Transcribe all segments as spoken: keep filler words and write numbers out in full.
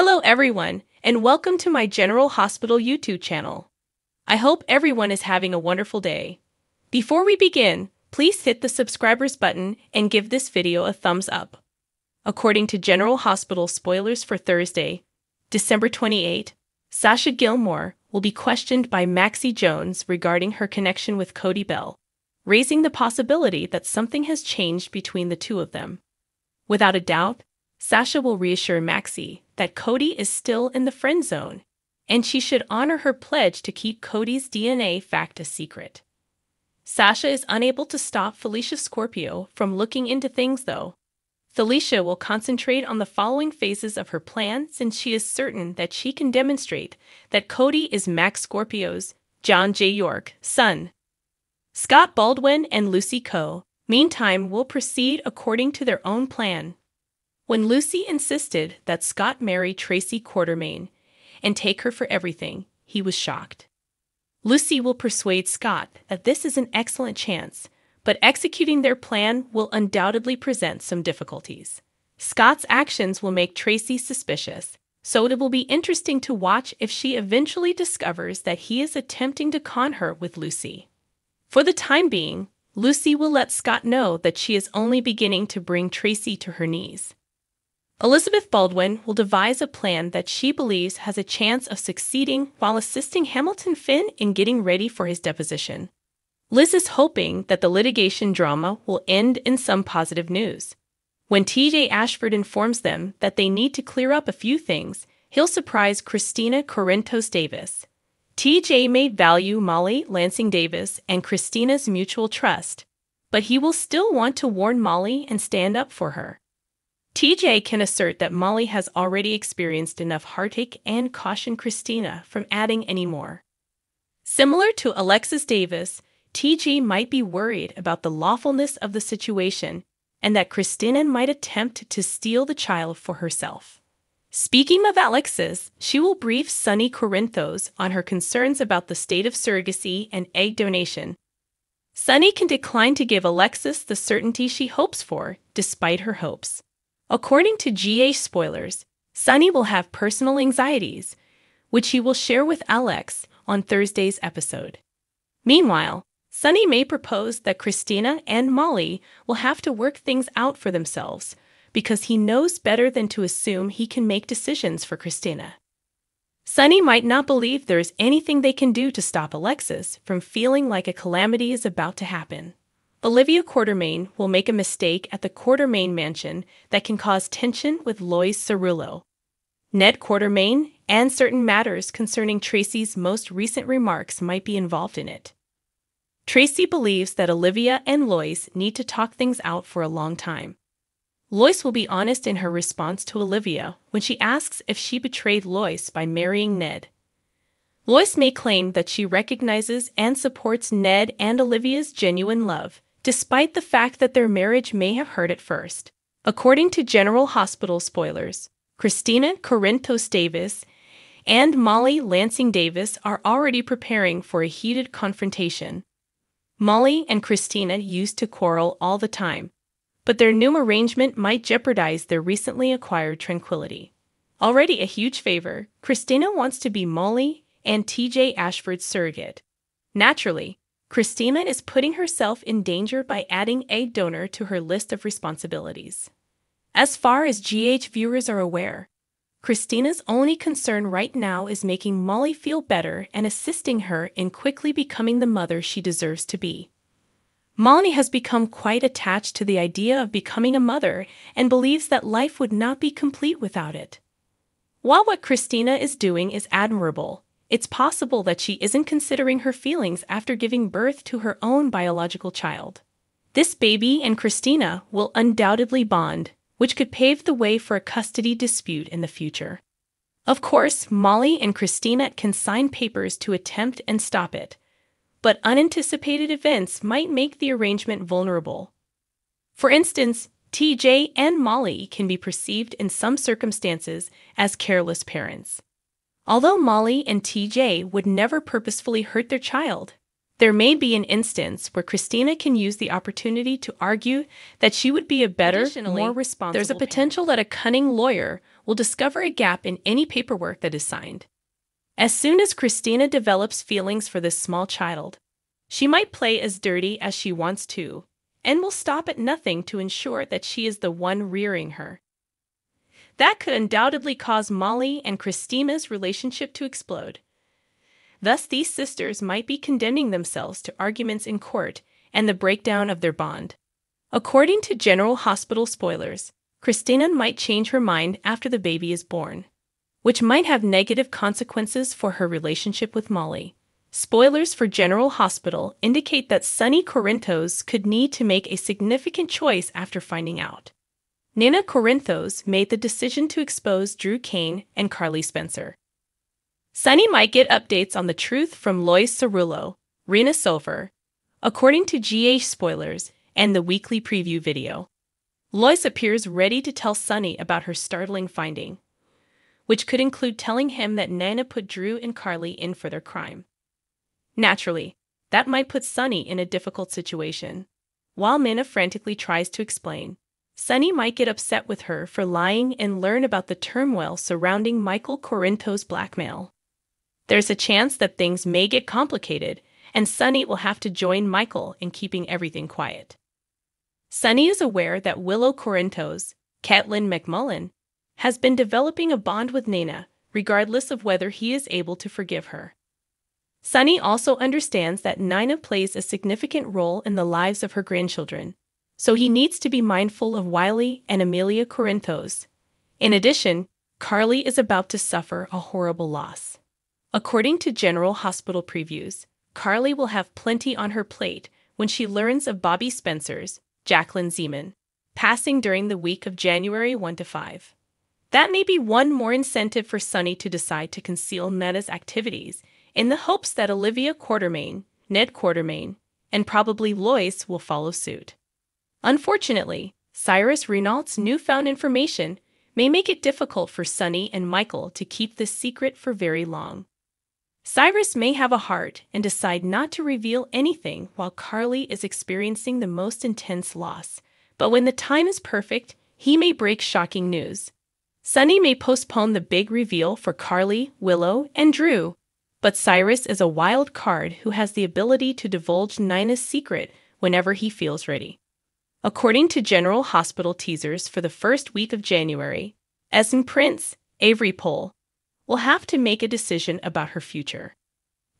Hello everyone, and welcome to my General Hospital YouTube channel. I hope everyone is having a wonderful day. Before we begin, please hit the subscribers button and give this video a thumbs up. According to General Hospital spoilers for Thursday, December twenty-eighth, Sasha Gilmore will be questioned by Maxie Jones regarding her connection with Cody Bell, raising the possibility that something has changed between the two of them. Without a doubt, Sasha will reassure Maxie that Cody is still in the friend zone, and she should honor her pledge to keep Cody's D N A fact a secret. Sasha is unable to stop Felicia Scorpio from looking into things, though. Felicia will concentrate on the following phases of her plan since she is certain that she can demonstrate that Cody is Max Scorpio's, John J. York, son. Scott Baldwin and Lucy Coe, meantime, will proceed according to their own plan. When Lucy insisted that Scott marry Tracy Quartermaine and take her for everything, he was shocked. Lucy will persuade Scott that this is an excellent chance, but executing their plan will undoubtedly present some difficulties. Scott's actions will make Tracy suspicious, so it will be interesting to watch if she eventually discovers that he is attempting to con her with Lucy. For the time being, Lucy will let Scott know that she is only beginning to bring Tracy to her knees. Elizabeth Baldwin will devise a plan that she believes has a chance of succeeding while assisting Hamilton Finn in getting ready for his deposition. Liz is hoping that the litigation drama will end in some positive news. When T J Ashford informs them that they need to clear up a few things, he'll surprise Christina Corinthos Davis. T J may value Molly Lansing Davis and Christina's mutual trust, but he will still want to warn Molly and stand up for her. T J can assert that Molly has already experienced enough heartache and caution Christina from adding any more. Similar to Alexis Davis, T J might be worried about the lawfulness of the situation and that Christina might attempt to steal the child for herself. Speaking of Alexis, she will brief Sonny Corinthos on her concerns about the state of surrogacy and egg donation. Sonny can decline to give Alexis the certainty she hopes for, despite her hopes. According to G A spoilers, Sonny will have personal anxieties, which he will share with Alex on Thursday's episode. Meanwhile, Sonny may propose that Christina and Molly will have to work things out for themselves because he knows better than to assume he can make decisions for Christina. Sonny might not believe there is anything they can do to stop Alexis from feeling like a calamity is about to happen. Olivia Quartermaine will make a mistake at the Quartermaine mansion that can cause tension with Lois Cerullo, Ned Quartermaine, and certain matters concerning Tracy's most recent remarks might be involved in it. Tracy believes that Olivia and Lois need to talk things out for a long time. Lois will be honest in her response to Olivia when she asks if she betrayed Lois by marrying Ned. Lois may claim that she recognizes and supports Ned and Olivia's genuine love, despite the fact that their marriage may have hurt at first. According to General Hospital spoilers, Christina Corinthos Davis and Molly Lansing Davis are already preparing for a heated confrontation. Molly and Christina used to quarrel all the time, but their new arrangement might jeopardize their recently acquired tranquility. Already a huge favor, Christina wants to be Molly and T J Ashford's surrogate. Naturally, Christina is putting herself in danger by adding egg donor to her list of responsibilities. As far as G H viewers are aware, Christina's only concern right now is making Molly feel better and assisting her in quickly becoming the mother she deserves to be. Molly has become quite attached to the idea of becoming a mother and believes that life would not be complete without it. While what Christina is doing is admirable, it's possible that she isn't considering her feelings after giving birth to her own biological child. This baby and Christina will undoubtedly bond, which could pave the way for a custody dispute in the future. Of course, Molly and Christina can sign papers to attempt and stop it, but unanticipated events might make the arrangement vulnerable. For instance, T J and Molly can be perceived in some circumstances as careless parents. Although Molly and T J would never purposefully hurt their child, there may be an instance where Christina can use the opportunity to argue that she would be a better, more responsible parent. There's a potential that a cunning lawyer will discover a gap in any paperwork that is signed. As soon as Christina develops feelings for this small child, she might play as dirty as she wants to, and will stop at nothing to ensure that she is the one rearing her. That could undoubtedly cause Molly and Christina's relationship to explode. Thus, these sisters might be condemning themselves to arguments in court and the breakdown of their bond. According to General Hospital spoilers, Christina might change her mind after the baby is born, which might have negative consequences for her relationship with Molly. Spoilers for General Hospital indicate that Sonny Corinthos could need to make a significant choice after finding out. Nina Corinthos made the decision to expose Drew Kane and Carly Spencer. Sonny might get updates on the truth from Lois Cerullo, Rena Silver, according to G H spoilers and the weekly preview video. Lois appears ready to tell Sonny about her startling finding, which could include telling him that Nina put Drew and Carly in for their crime. Naturally, that might put Sonny in a difficult situation. While Nina frantically tries to explain, Sonny might get upset with her for lying and learn about the turmoil surrounding Michael Corinthos' blackmail. There's a chance that things may get complicated, and Sonny will have to join Michael in keeping everything quiet. Sonny is aware that Willow Corinthos, Caitlin McMullen, has been developing a bond with Nina, regardless of whether he is able to forgive her. Sonny also understands that Nina plays a significant role in the lives of her grandchildren, so he needs to be mindful of Wiley and Amelia Corinthos. In addition, Carly is about to suffer a horrible loss. According to General Hospital previews, Carly will have plenty on her plate when she learns of Bobby Spencer's, Jacqueline Zeman, passing during the week of January first to fifth. That may be one more incentive for Sonny to decide to conceal Nina's activities, in the hopes that Olivia Quartermaine, Ned Quartermaine, and probably Lois will follow suit. Unfortunately, Cyrus Renault's newfound information may make it difficult for Sonny and Michael to keep this secret for very long. Cyrus may have a heart and decide not to reveal anything while Carly is experiencing the most intense loss, but when the time is perfect, he may break shocking news. Sonny may postpone the big reveal for Carly, Willow, and Drew, but Cyrus is a wild card who has the ability to divulge Nina's secret whenever he feels ready. According to General Hospital teasers for the first week of January, Esme Prince, Avery Pole, will have to make a decision about her future.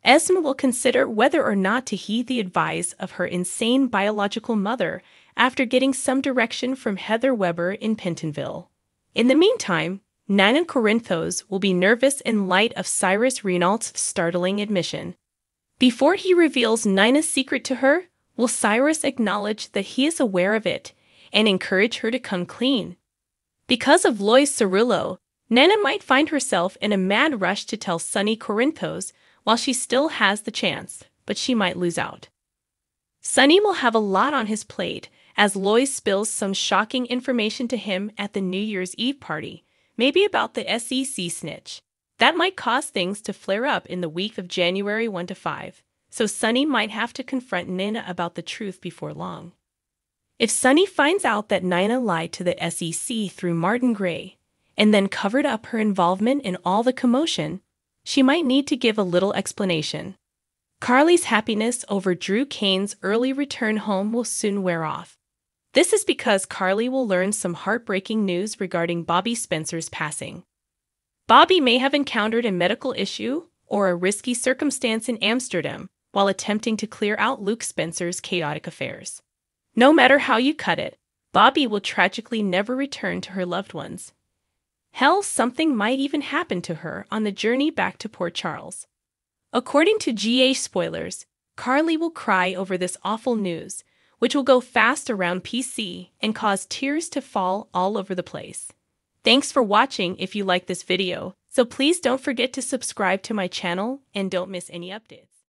Esme will consider whether or not to heed the advice of her insane biological mother after getting some direction from Heather Weber in Pentonville. In the meantime, Nina Corinthos will be nervous in light of Cyrus Renault's startling admission. Before he reveals Nina's secret to her, will Cyrus acknowledge that he is aware of it and encourage her to come clean? Because of Lois Cerullo, Nina might find herself in a mad rush to tell Sonny Corinthos while she still has the chance, but she might lose out. Sonny will have a lot on his plate as Lois spills some shocking information to him at the New Year's Eve party, maybe about the S E C snitch. That might cause things to flare up in the week of January first to fifth, so Sonny might have to confront Nina about the truth before long. If Sonny finds out that Nina lied to the S E C through Martin Gray and then covered up her involvement in all the commotion, she might need to give a little explanation. Carly's happiness over Drew Kane's early return home will soon wear off. This is because Carly will learn some heartbreaking news regarding Bobby Spencer's passing. Bobby may have encountered a medical issue or a risky circumstance in Amsterdam while attempting to clear out Luke Spencer's chaotic affairs. No matter how you cut it, Bobby will tragically never return to her loved ones. Hell, something might even happen to her on the journey back to Port Charles. According to G H spoilers, Carly will cry over this awful news, which will go fast around P C and cause tears to fall all over the place. Thanks for watching if you like this video, so please don't forget to subscribe to my channel and don't miss any updates.